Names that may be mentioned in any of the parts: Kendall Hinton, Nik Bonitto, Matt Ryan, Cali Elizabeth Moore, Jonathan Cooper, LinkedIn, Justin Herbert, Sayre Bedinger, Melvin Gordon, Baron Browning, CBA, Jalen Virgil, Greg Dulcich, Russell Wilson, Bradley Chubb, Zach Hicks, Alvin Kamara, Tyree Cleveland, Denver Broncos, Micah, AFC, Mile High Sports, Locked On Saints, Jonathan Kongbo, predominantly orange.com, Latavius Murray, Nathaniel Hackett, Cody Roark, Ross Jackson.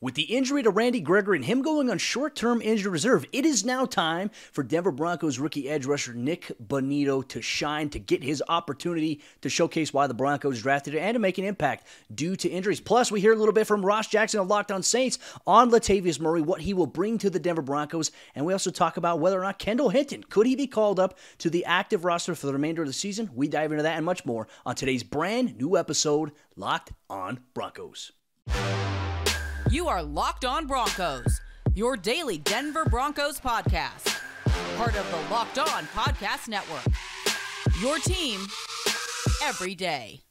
With the injury to Randy Gregory and him going on short-term injured reserve, it is now time for Denver Broncos rookie edge rusher Nik Bonitto to shine, to get his opportunity to showcase why the Broncos drafted him and to make an impact due to injuries. Plus, we hear a little bit from Ross Jackson of Locked On Saints on Latavius Murray, what he will bring to the Denver Broncos, and we also talk about whether or not Kendall Hinton, could he be called up to the active roster for the remainder of the season? We dive into that and much more on today's brand new episode, Locked On Broncos. You are Locked On Broncos, your daily Denver Broncos podcast. Part of the Locked On Podcast Network, your team every day.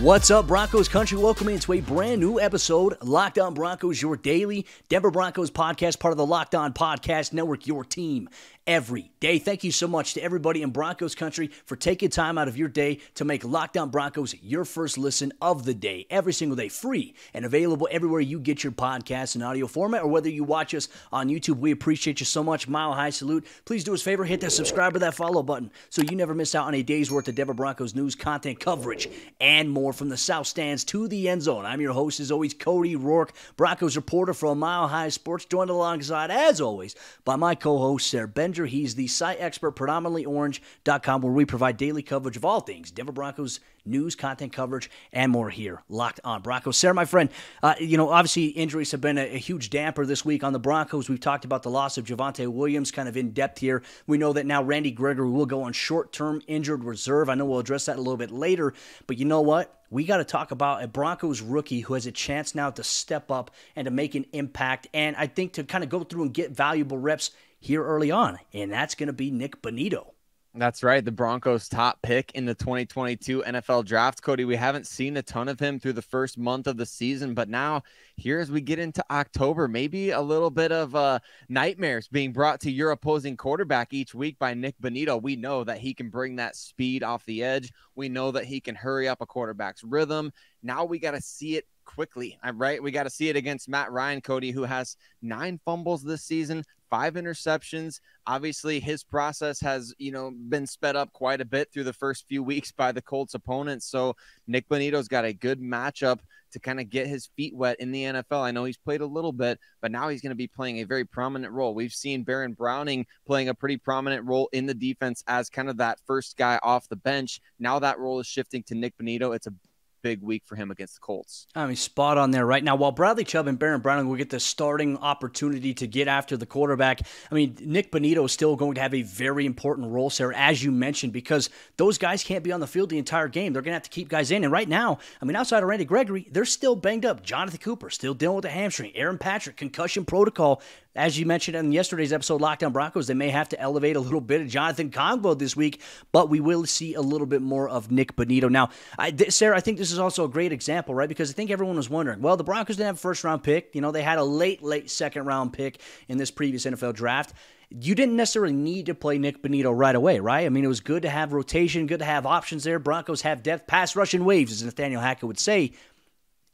What's up, Broncos country? Welcome into a brand new episode, Locked On Broncos, your daily Denver Broncos podcast, part of the Locked On Podcast Network, your team every day. Thank you so much to everybody in Broncos country for taking time out of your day to make Locked On Broncos your first listen of the day, every single day, free and available everywhere you get your podcasts in audio format, or whether you watch us on YouTube. We appreciate you so much. Mile High salute. Please do us a favor, hit that subscribe or that follow button so you never miss out on a day's worth of Denver Broncos news, content, coverage, and more. From the South Stands to the end zone. I'm your host, as always, Cody Roark, Broncos reporter from Mile High Sports, joined alongside, as always, by my co-host, Sayre Bedinger. He's the site expert, predominantly orange.com, where we provide daily coverage of all things Denver Broncos news, content, coverage, and more here, Locked On Broncos. Sayre, my friend, obviously injuries have been a huge damper this week on the Broncos. We've talked about the loss of Javonte Williams kind of in depth here. We know that now Randy Gregory will go on short-term injured reserve. I know we'll address that a little bit later, but you know what? We got to talk about a Broncos rookie who has a chance now to step up and to make an impact, and I think to kind of go through and get valuable reps here early on, and that's going to be Nik Bonitto. That's right. The Broncos' top pick in the 2022 NFL draft. Cody, we haven't seen a ton of him through the first month of the season, but now here as we get into October, maybe a little bit of nightmares being brought to your opposing quarterback each week by Nik Bonitto. We know that he can bring that speed off the edge. We know that he can hurry up a quarterback's rhythm. Now we got to see it quickly, right? We got to see it against Matt Ryan, Cody, who has 9 fumbles this season, 5 interceptions. Obviously, his process has, been sped up quite a bit through the first few weeks by the Colts opponents. So Nik Bonitto's got a good matchup to kind of get his feet wet in the NFL. I know he's played a little bit, but now he's going to be playing a very prominent role. We've seen Baron Browning playing a pretty prominent role in the defense as kind of that first guy off the bench. Now that role is shifting to Nik Bonitto. It's a big week for him against the Colts. I mean, spot on there right now. While Bradley Chubb and Baron Browning will get the starting opportunity to get after the quarterback, I mean, Nik Bonitto is still going to have a very important role, Sarah, as you mentioned, because those guys can't be on the field the entire game. They're going to have to keep guys in. And right now, I mean, outside of Randy Gregory, they're still banged up. Jonathan Cooper still dealing with the hamstring. Aaron Patrick, concussion protocol. As you mentioned in yesterday's episode, Locked On Broncos, they may have to elevate a little bit of Jonathan Kongbo this week, but we will see a little bit more of Nik Bonitto. Now, Sarah, I think this is also a great example, right? Because I think everyone was wondering, well, the Broncos didn't have a first-round pick. They had a late second-round pick in this previous NFL draft. You didn't necessarily need to play Nik Bonitto right away, right? I mean, it was good to have rotation, good to have options there. Broncos have depth, pass, rush, and waves, as Nathaniel Hackett would say.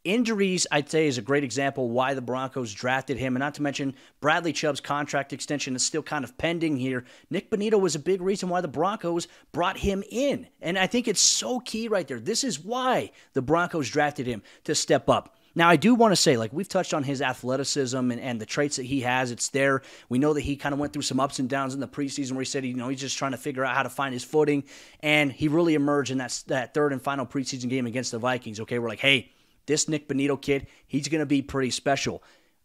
Injuries, I'd say, is a great example why the Broncos drafted him, and not to mention Bradley Chubb's contract extension is still kind of pending here. Nik Bonitto was a big reason why the Broncos brought him in, and I think it's so key right there. This is why the Broncos drafted him, to step up. Now, I do want to say, we've touched on his athleticism and the traits that he has. It's there. We know that he kind of went through some ups and downs in the preseason where he said, he's just trying to figure out how to find his footing, and he really emerged in that third and final preseason game against the Vikings. Okay, we're like, hey, this Nik Bonitto kid, he's going to be pretty special.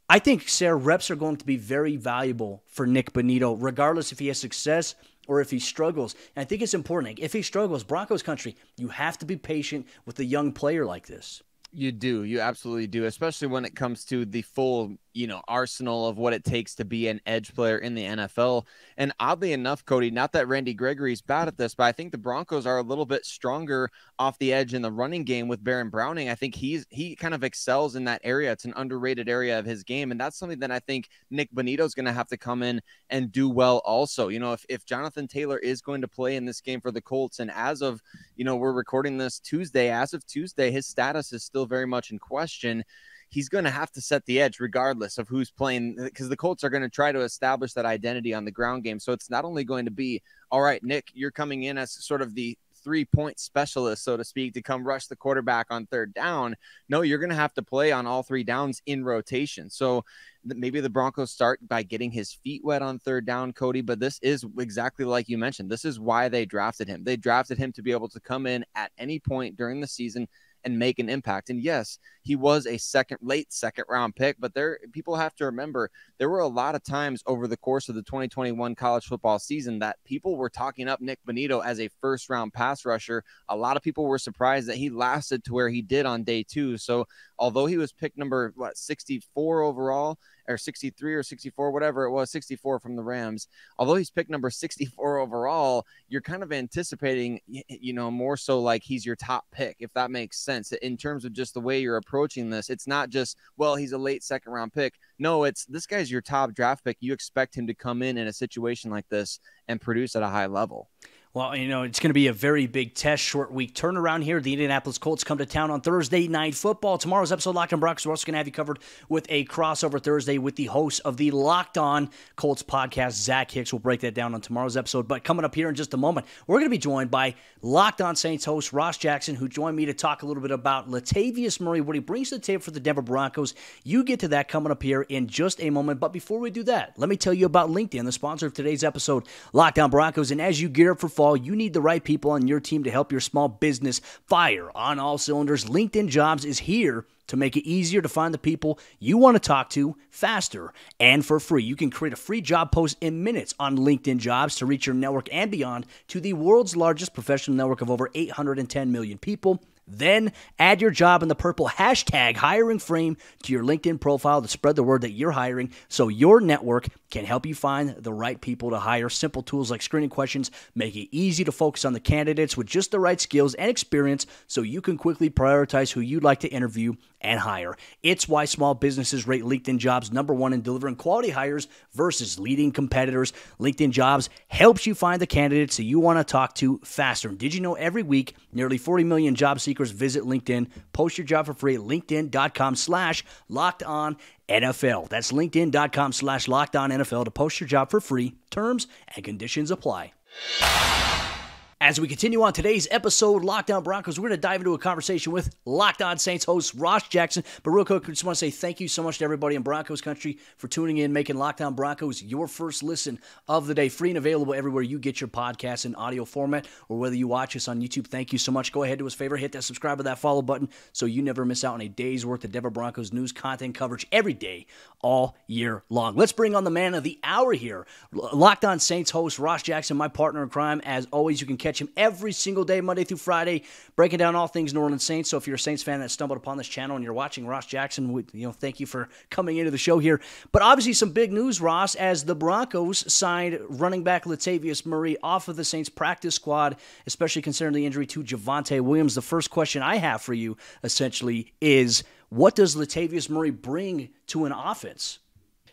I think, Sarah, reps are going to be very valuable for Nik Bonitto, regardless if he has success or if he struggles. And I think it's important. If he struggles, Broncos country, you have to be patient with a young player like this. You do. You absolutely do, especially when it comes to the full, arsenal of what it takes to be an edge player in the NFL. And oddly enough, Cody, not that Randy Gregory's bad at this, but I think the Broncos are a little bit stronger off the edge in the running game with Baron Browning. I think he kind of excels in that area. It's an underrated area of his game. And that's something that I think Nik Bonitto's going to have to come in and do well also. If Jonathan Taylor is going to play in this game for the Colts, and as of, we're recording this Tuesday, as of Tuesday, his status is still very much in question. He's going to have to set the edge regardless of who's playing, because the Colts are going to try to establish that identity on the ground game. So it's not only going to be, all right, Nick, you're coming in as sort of the 3-point specialist, so to speak, to come rush the quarterback on third down. No, you're going to have to play on all three downs in rotation. So maybe the Broncos start by getting his feet wet on third down, Cody, but this is exactly like you mentioned. This is why they drafted him. They drafted him to be able to come in at any point during the season and make an impact. And yes, he was a late second round pick, but people have to remember there were a lot of times over the course of the 2021 college football season that people were talking up Nik Bonitto as a first round pass rusher. A lot of people were surprised that he lasted to where he did on day two. So although he was picked number 64 overall, or 63 or 64, whatever it was, 64 from the Rams. Although he's picked number 64 overall, you're kind of anticipating, more so like he's your top pick, if that makes sense. In terms of just the way you're approaching this, it's not just, well, he's a late second round pick. No, it's this guy's your top draft pick. You expect him to come in a situation like this and produce at a high level. Well, it's going to be a very big test, short week turnaround here. The Indianapolis Colts come to town on Thursday Night Football. Tomorrow's episode, Locked On Broncos, we're also going to have you covered with a crossover Thursday with the host of the Locked On Colts podcast, Zach Hicks. We'll break that down on tomorrow's episode. But coming up here in just a moment, we're going to be joined by Locked On Saints host Ross Jackson, who joined me to talk a little bit about Latavius Murray, what he brings to the table for the Denver Broncos. You get to that coming up here in just a moment. But before we do that, let me tell you about LinkedIn, the sponsor of today's episode, Locked On Broncos. And as you gear up for fall, you need the right people on your team to help your small business fire on all cylinders. LinkedIn Jobs is here to make it easier to find the people you want to talk to faster and for free. You can create a free job post in minutes on LinkedIn Jobs to reach your network and beyond to the world's largest professional network of over 810 million people. Then add your job in the purple hashtag hiring frame to your LinkedIn profile to spread the word that you're hiring so your network can help you find the right people to hire. Simple tools like screening questions make it easy to focus on the candidates with just the right skills and experience so you can quickly prioritize who you'd like to interview and hire. It's why small businesses rate LinkedIn Jobs #1 in delivering quality hires versus leading competitors. LinkedIn Jobs helps you find the candidates that you want to talk to faster. And did you know every week, nearly 40 million job seekers visit LinkedIn? Post your job for free at LinkedIn.com/LockedOnNFL. That's LinkedIn.com/LockedOnNFL to post your job for free. Terms and conditions apply. As we continue on today's episode, Locked On Broncos, we're going to dive into a conversation with Locked On Saints host Ross Jackson. But real quick, I just want to say thank you so much to everybody in Broncos country for tuning in, making Locked On Broncos your first listen of the day, free and available everywhere you get your podcasts in audio format, or whether you watch us on YouTube. Thank you so much. Go ahead, do us a favor, hit that subscribe or that follow button so you never miss out on a day's worth of Denver Broncos news, content, coverage every day, all year long. Let's bring on the man of the hour here, Locked On Saints host Ross Jackson, my partner in crime. As always, you can catch him every single day, Monday through Friday, breaking down all things New Orleans Saints. So if you're a Saints fan that stumbled upon this channel and you're watching Ross Jackson, thank you for coming into the show here. But obviously some big news, Ross, as the Broncos signed running back Latavius Murray off of the Saints practice squad, especially considering the injury to Javonte Williams. The first question I have for you essentially is, what does Latavius Murray bring to an offense?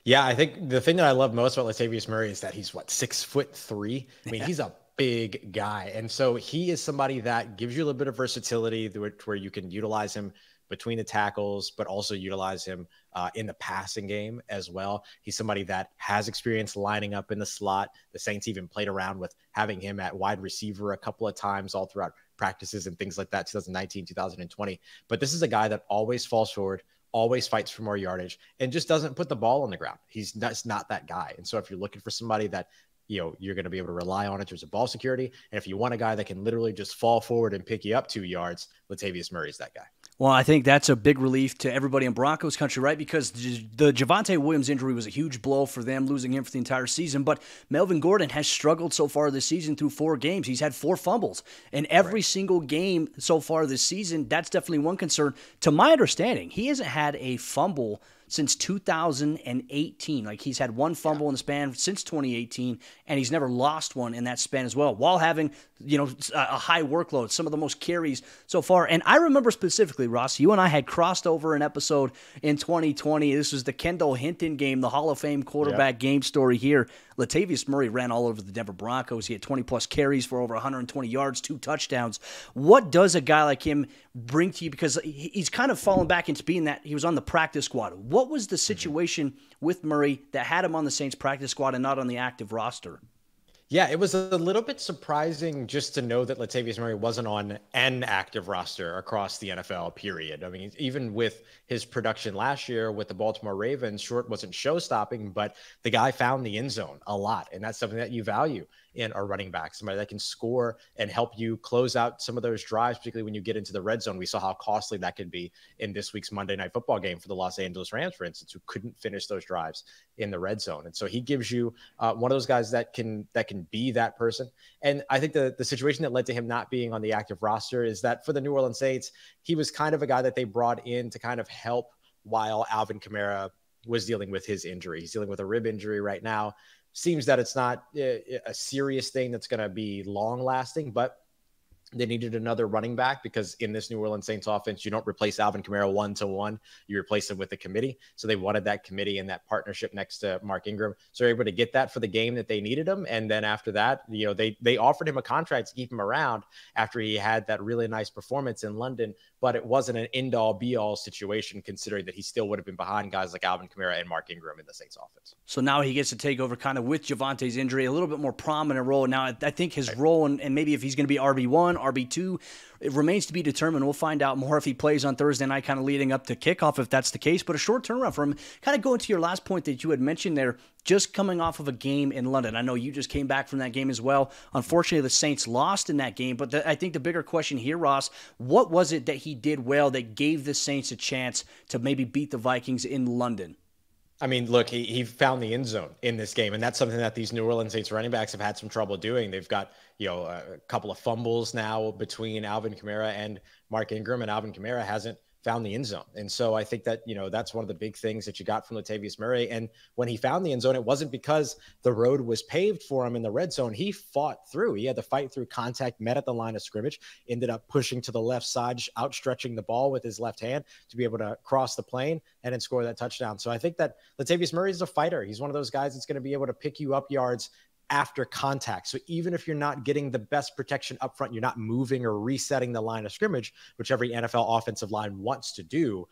Yeah, I think the thing that I love most about Latavius Murray is that he's 6'3". I mean, he's a big guy. And so he is somebody that gives you a little bit of versatility where you can utilize him between the tackles, but also utilize him in the passing game as well. He's somebody that has experience lining up in the slot. The Saints even played around with having him at wide receiver a couple of times all throughout practices and things like that, 2019, 2020. But this is a guy that always falls forward, always fights for more yardage, and just doesn't put the ball on the ground. He's not that guy. And so if you're looking for somebody that you're going to be able to rely on in terms of ball security. And if you want a guy that can literally just fall forward and pick you up 2 yards, Latavius Murray is that guy. Well, I think that's a big relief to everybody in Broncos country, right? Because the Javonte Williams injury was a huge blow for them, losing him for the entire season. But Melvin Gordon has struggled so far this season through 4 games. He's had 4 fumbles in every single game so far this season. That's definitely one concern. To my understanding, he hasn't had a fumble since 2018. Like, he's had 1 fumble in the span since 2018, and he's never lost one in that span as well, while having, a high workload, some of the most carries so far. And I remember specifically, Ross, you and I had crossed over an episode in 2020. This was the Kendall Hinton game, the Hall of Fame quarterback game story here. Latavius Murray ran all over the Denver Broncos. He had 20-plus carries for over 120 yards, 2 touchdowns. What does a guy like him bring to you? Because he's kind of fallen back into being that he was on the practice squad. What was the situation with Murray that had him on the Saints practice squad and not on the active roster? Yeah, it was a little bit surprising just to know that Latavius Murray wasn't on an active roster across the NFL, period. I mean, even with his production last year with the Baltimore Ravens, Short wasn't show-stopping, but the guy found the end zone a lot, and that's something that you value in a running back, somebody that can score and help you close out some of those drives, particularly when you get into the red zone. We saw how costly that could be in this week's Monday Night Football game for the Los Angeles Rams, for instance, who couldn't finish those drives in the red zone. And so he gives you one of those guys that can be that person. And I think the situation that led to him not being on the active roster is that for the New Orleans Saints, he was kind of a guy that they brought in to kind of help while Alvin Kamara was dealing with his injury. He's dealing with a rib injury right now. Seems that it's not a serious thing that's going to be long lasting, but they needed another running back because in this New Orleans Saints offense, you don't replace Alvin Kamara 1-to-1. You replace him with a committee. So they wanted that committee and that partnership next to Mark Ingram. So they're able to get that for the game that they needed him. And then after that, you know, they offered him a contract to keep him around after he had that really nice performance in London, but it wasn't an end-all be-all situation considering that he still would have been behind guys like Alvin Kamara and Mark Ingram in the Saints offense. So now he gets to take over kind of with Javante's injury, a little bit more prominent role. Now I think his role, and maybe if he's going to be RB1, RB2, it remains to be determined. We'll find out more if he plays on Thursday night, kind of leading up to kickoff, if that's the case. But a short turnaround for him. Kind of going to your last point that you had mentioned there, just coming off of a game in London. I know you just came back from that game as well. Unfortunately, the Saints lost in that game. But I think the bigger question here, Ross, what was it that he did well that gave the Saints a chance to maybe beat the Vikings in London? I mean, look, he found the end zone in this game, and that's something that these New Orleans Saints running backs have had some trouble doing. They've got, you know, a couple of fumbles now between Alvin Kamara and Mark Ingram, and Alvin Kamara hasn't found the end zone. And so I think that, you know, that's one of the big things that you got from Latavius Murray. And when he found the end zone, it wasn't because the road was paved for him in the red zone. He fought through. He had to fight through contact, met at the line of scrimmage, ended up pushing to the left side, outstretching the ball with his left hand to be able to cross the plane and then score that touchdown. So I think that Latavius Murray is a fighter. He's one of those guys that's going to be able to pick you up yards after contact. So even if you're not getting the best protection up front, you're not moving or resetting the line of scrimmage, which every NFL offensive line wants to do,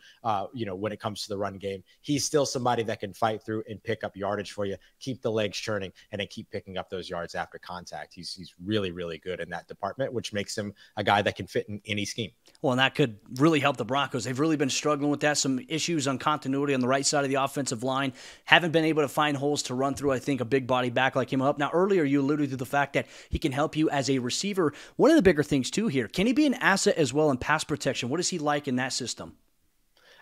you know, when it comes to the run game, he's still somebody that can fight through and pick up yardage for you, keep the legs churning, and then keep picking up those yards after contact. He's really, really good in that department, which makes him a guy that can fit in any scheme. Well, and that could really help the Broncos. They've really been struggling with that. Some issues on continuity on the right side of the offensive line. Haven't been able to find holes to run through. I think a big body back like him up. Now, earlier you alluded to the fact that he can help you as a receiver. One of the bigger things, too, here, can he be an asset as well in pass protection? What is he like in that system?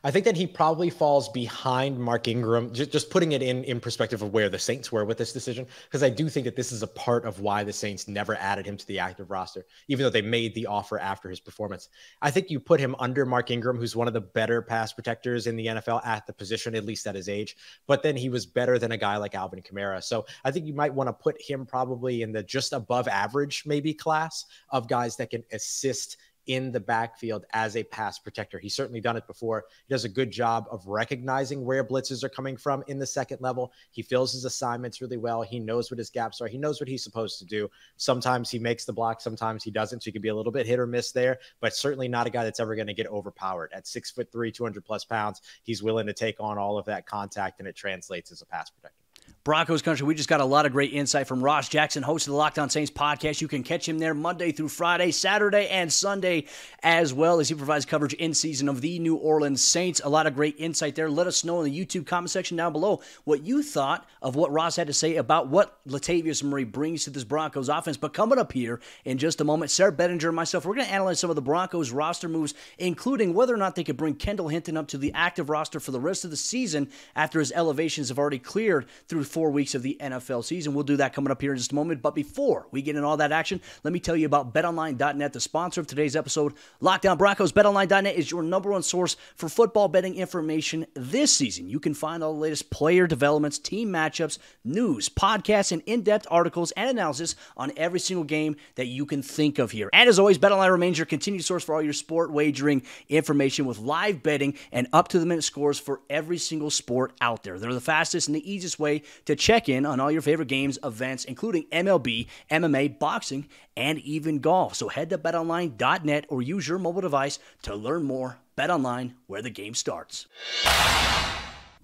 I think that he probably falls behind Mark Ingram, just putting it in perspective of where the Saints were with this decision, because I do think that this is a part of why the Saints never added him to the active roster, even though they made the offer after his performance. I think you put him under Mark Ingram, who's one of the better pass protectors in the NFL at the position, at least at his age, but then he was better than a guy like Alvin Kamara. So I think you might want to put him probably in the just above average maybe class of guys that can assist in the backfield as a pass protector. He's certainly done it before. He does a good job of recognizing where blitzes are coming from in the second level. He fills his assignments really well. He knows what his gaps are. He knows what he's supposed to do. Sometimes he makes the block, sometimes he doesn't. So he can be a little bit hit or miss there, but certainly not a guy that's ever going to get overpowered. At 6'3", 200+ pounds, he's willing to take on all of that contact, and it translates as a pass protector. Broncos country, we just got a lot of great insight from Ross Jackson, host of the Locked On Saints podcast. You can catch him there Monday through Friday, Saturday, and Sunday, as well as he provides coverage in season of the New Orleans Saints. A lot of great insight there. Let us know in the YouTube comment section down below what you thought of what Ross had to say about what Latavius Murray brings to this Broncos offense. But coming up here in just a moment, Sayre Bedinger and myself, we're going to analyze some of the Broncos roster moves, including whether or not they could bring Kendall Hinton up to the active roster for the rest of the season after his elevations have already cleared through 4 weeks of the NFL season. We'll do that coming up here in just a moment. But before we get in all that action, let me tell you about BetOnline.net, the sponsor of today's episode. Locked On Broncos, BetOnline.net is your #1 source for football betting information this season. You can find all the latest player developments, team matchups, news, podcasts, and in-depth articles and analysis on every single game that you can think of here. And as always, BetOnline remains your continued source for all your sport wagering information with live betting and up-to-the-minute scores for every single sport out there. They're the fastest and the easiest way to check in on all your favorite games, events, including MLB, MMA, boxing, and even golf. So head to betonline.net or use your mobile device to learn more. BetOnline, where the game starts.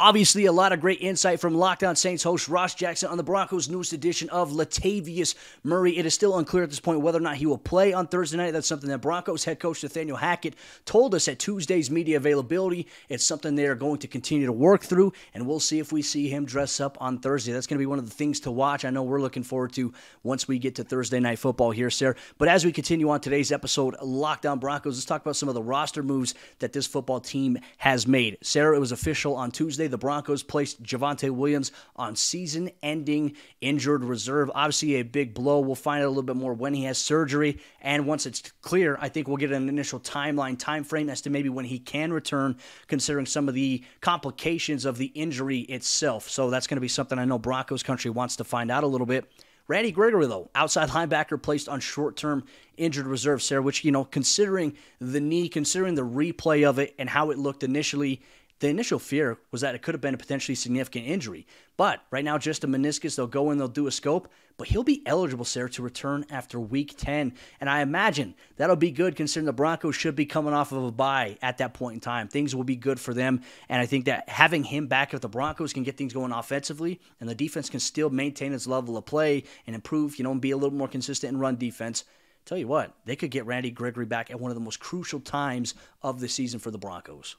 Obviously, a lot of great insight from Locked On Saints host Ross Jackson on the Broncos' newest edition of Latavius Murray. It is still unclear at this point whether or not he will play on Thursday night. That's something that Broncos head coach Nathaniel Hackett told us at Tuesday's media availability. It's something they are going to continue to work through, and we'll see if we see him dress up on Thursday. That's going to be one of the things to watch. I know we're looking forward to once we get to Thursday Night Football here, Sayre. But as we continue on today's episode, Locked On Broncos, let's talk about some of the roster moves that this football team has made. Sayre, it was official on Tuesday. The Broncos placed Javonte Williams on season-ending injured reserve. Obviously, a big blow. We'll find out a little bit more when he has surgery. And once it's clear, I think we'll get an initial time frame as to maybe when he can return, considering some of the complications of the injury itself. So that's going to be something I know Broncos country wants to find out a little bit. Randy Gregory, though, outside linebacker, placed on short-term injured reserve, Sayre, which, you know, considering the knee, considering the replay of it and how it looked initially, the initial fear was that it could have been a potentially significant injury. But right now, just a meniscus, they'll go in, they'll do a scope, but he'll be eligible, Sayre, to return after Week 10. And I imagine that'll be good considering the Broncos should be coming off of a bye at that point in time. Things will be good for them, and I think that having him back, if the Broncos can get things going offensively and the defense can still maintain its level of play and improve, you know, and be a little more consistent in run defense, tell you what, they could get Randy Gregory back at one of the most crucial times of the season for the Broncos.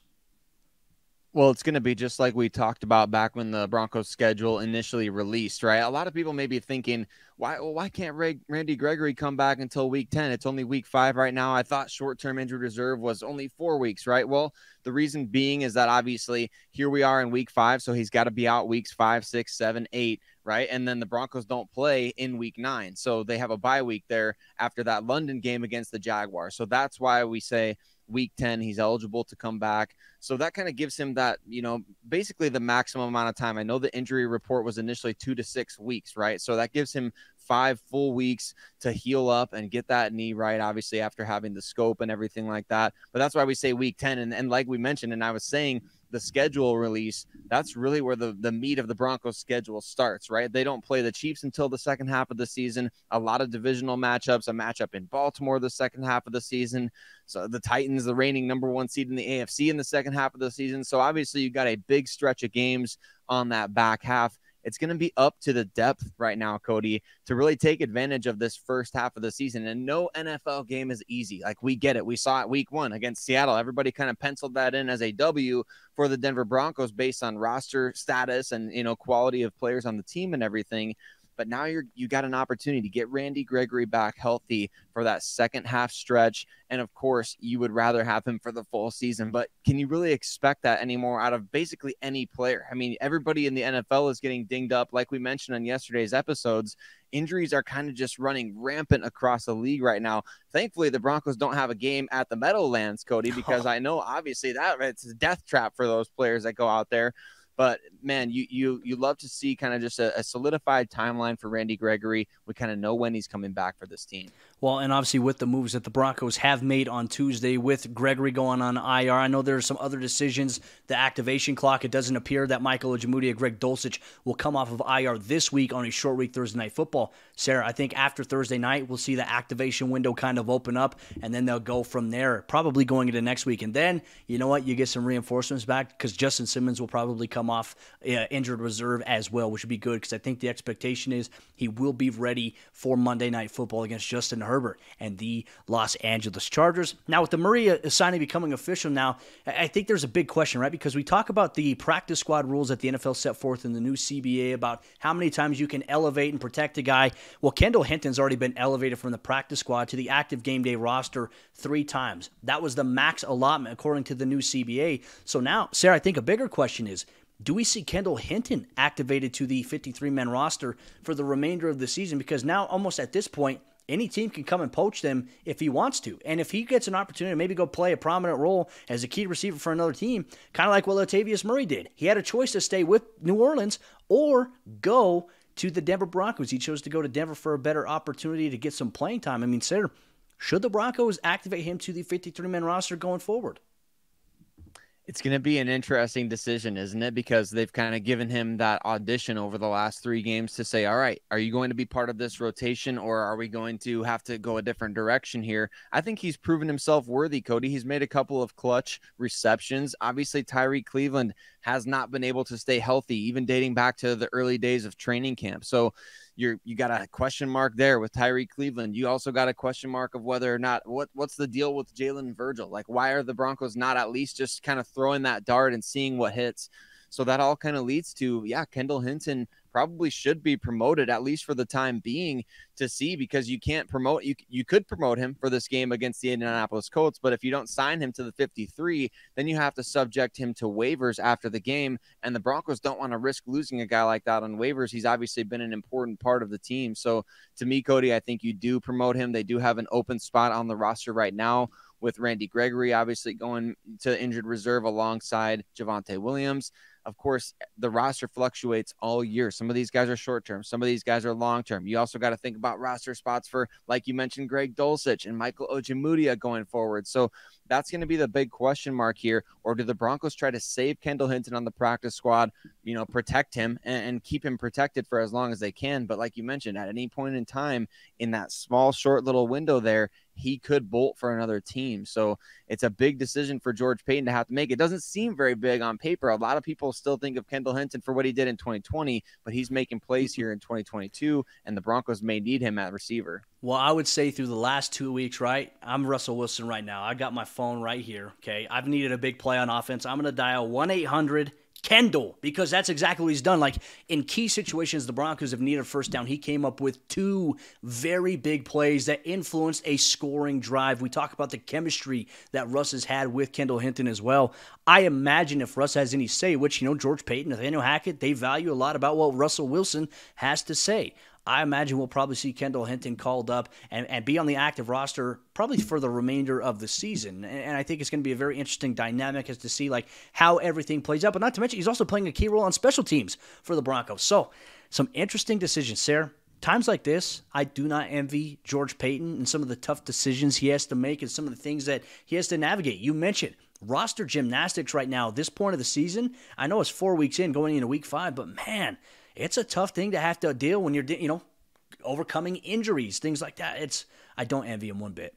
Well, it's going to be just like we talked about back when the Broncos schedule initially released, right? A lot of people may be thinking, why can't Randy Gregory come back until Week 10? It's only Week 5 right now. I thought short-term injured reserve was only 4 weeks, right? Well, the reason being is that obviously here we are in Week 5, so he's got to be out Weeks 5, 6, 7, 8, right? And then the Broncos don't play in Week 9, so they have a bye week there after that London game against the Jaguars. So that's why we say Week 10, he's eligible to come back. So that kind of gives him that, you know, basically the maximum amount of time. I know the injury report was initially 2 to 6 weeks, right? So that gives him 5 full weeks to heal up and get that knee right, obviously, after having the scope and everything like that. But that's why we say Week 10. And like we mentioned, and I was saying, the schedule release, that's really where the meat of the Broncos schedule starts, right? They don't play the Chiefs until the second half of the season. A lot of divisional matchups, a matchup in Baltimore the second half of the season. So the Titans, the reigning #1 seed in the AFC in the second half of the season. So obviously you've got a big stretch of games on that back half. It's going to be up to the depth right now, Cody, to really take advantage of this first half of the season. And no NFL game is easy. Like, we get it. We saw it Week 1 against Seattle. Everybody kind of penciled that in as a W for the Denver Broncos based on roster status and, you know, quality of players on the team and everything. But now you got an opportunity to get Randy Gregory back healthy for that second half stretch. And of course, you would rather have him for the full season. But can you really expect that anymore out of basically any player? I mean, everybody in the NFL is getting dinged up. Like we mentioned on yesterday's episodes, injuries are kind of just running rampant across the league right now. Thankfully, the Broncos don't have a game at the Meadowlands, Cody, because I know obviously that it's a death trap for those players that go out there. But, man, you love to see kind of just a solidified timeline for Randy Gregory. We kind of know when he's coming back for this team. Well, and obviously with the moves that the Broncos have made on Tuesday with Gregory going on IR, I know there are some other decisions. The activation clock, it doesn't appear that Michael Ojemudia, Greg Dulcich will come off of IR this week on a short week Thursday Night Football. Sayre, I think after Thursday night, we'll see the activation window kind of open up, and then they'll go from there, probably going into next week. And then, you know what, you get some reinforcements back because Justin Simmons will probably come off injured reserve as well, which would be good because I think the expectation is he will be ready for Monday Night Football against Justin Herbert and the Los Angeles Chargers. Now, with the Murray signing becoming official now, I think there's a big question, right? Because we talk about the practice squad rules that the NFL set forth in the new CBA about how many times you can elevate and protect a guy. Well, Kendall Hinton's already been elevated from the practice squad to the active game day roster 3 times. That was the max allotment according to the new CBA. So now, Sayre, I think a bigger question is, do we see Kendall Hinton activated to the 53-man roster for the remainder of the season? Because now, almost at this point, any team can come and poach them if he wants to. And if he gets an opportunity to maybe go play a prominent role as a key receiver for another team, kind of like what Latavius Murray did. He had a choice to stay with New Orleans or go to the Denver Broncos. He chose to go to Denver for a better opportunity to get some playing time. I mean, Sayre, should the Broncos activate him to the 53-man roster going forward? it's going to be an interesting decision, isn't it? Because they've kind of given him that audition over the last three games to say, all right, are you going to be part of this rotation, or are we going to have to go a different direction here? I think he's proven himself worthy, Cody. He's made a couple of clutch receptions. Obviously, Tyree Cleveland has not been able to stay healthy, even dating back to the early days of training camp. So you got a question mark there with Tyree Cleveland. You also got a question mark of whether or not what's the deal with Jalen Virgil? Like, why are the Broncos not at least just kind of throwing that dart and seeing what hits? So that all kind of leads to, yeah, Kendall Hinton probably should be promoted, at least for the time being, to see, because you can't promote. You could promote him for this game against the Indianapolis Colts, but if you don't sign him to the 53, then you have to subject him to waivers after the game, and the Broncos don't want to risk losing a guy like that on waivers. He's obviously been an important part of the team. So to me, Cody, I think you do promote him. They do have an open spot on the roster right now, with Randy Gregory obviously going to injured reserve alongside Javonte Williams. Of course, the roster fluctuates all year. Some of these guys are short-term. Some of these guys are long-term. You also got to think about roster spots for, like you mentioned, Greg Dulcich and Michael Ojemudia going forward. So that's going to be the big question mark here. Or do the Broncos try to save Kendall Hinton on the practice squad, you know, protect him and keep him protected for as long as they can? But like you mentioned, at any point in time in that small, short little window there, he could bolt for another team. So it's a big decision for George Payton to have to make. It doesn't seem very big on paper. A lot of people still think of Kendall Hinton for what he did in 2020, but he's making plays here in 2022, and the Broncos may need him at receiver. Well, I would say through the last 2 weeks, right, I'm Russell Wilson right now. I got my phone right here, okay? I've needed a big play on offense. I'm going to dial 1-800-KENDALL, because that's exactly what he's done. Like, in key situations, the Broncos have needed a first down. He came up with two very big plays that influenced a scoring drive. We talk about the chemistry that Russ has had with Kendall Hinton as well. I imagine if Russ has any say, which, you know, George Payton, Nathaniel Hackett, they value a lot about what Russell Wilson has to say. I imagine we'll probably see Kendall Hinton called up and be on the active roster probably for the remainder of the season. And I think it's going to be a very interesting dynamic as to see, like, how everything plays out. But not to mention, he's also playing a key role on special teams for the Broncos. So some interesting decisions, Sayre. Times like this, I do not envy George Payton and some of the tough decisions he has to make and some of the things that he has to navigate. You mentioned roster gymnastics right now, this point of the season. I know it's 4 weeks in, going into week 5, but man, it's a tough thing to have to deal when you're, you know, overcoming injuries, things like that. I don't envy him one bit.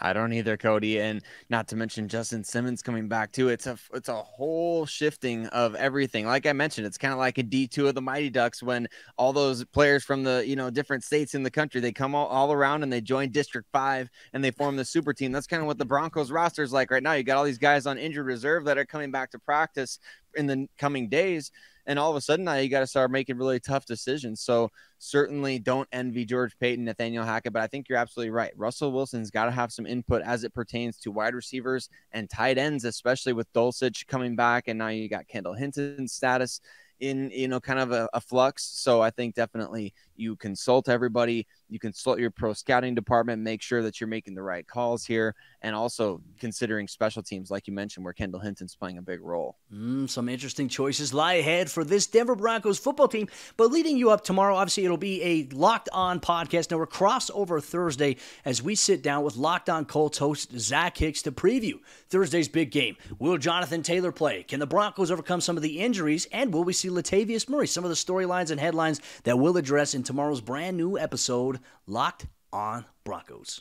I don't either, Cody, and not to mention Justin Simmons coming back too. It's a whole shifting of everything. Like I mentioned, it's kind of like a D2 of the Mighty Ducks when all those players from the, you know, different states in the country, they come all around and they join District 5 and they form the super team. That's kind of what the Broncos roster is like right now. You got all these guys on injured reserve that are coming back to practice in the coming days. And all of a sudden now you got to start making really tough decisions. So certainly don't envy George Payton, Nathaniel Hackett, but I think you're absolutely right. Russell Wilson's got to have some input as it pertains to wide receivers and tight ends, especially with Dulcich coming back. And now you got Kendall Hinton's status in, you know, kind of a flux. So I think definitely you consult everybody. You consult your pro scouting department, make sure that you're making the right calls here, and also considering special teams, like you mentioned, where Kendall Hinton's playing a big role. Some interesting choices lie ahead for this Denver Broncos football team. But leading you up tomorrow, obviously, it'll be a Locked On Podcast Network crossover Thursday as we sit down with Locked On Colts host Zach Hicks to preview Thursday's big game. Will Jonathan Taylor play? Can the Broncos overcome some of the injuries? And will we see Latavius Murray? Some of the storylines and headlines that we'll address in tomorrow's brand new episode, Locked On Broncos.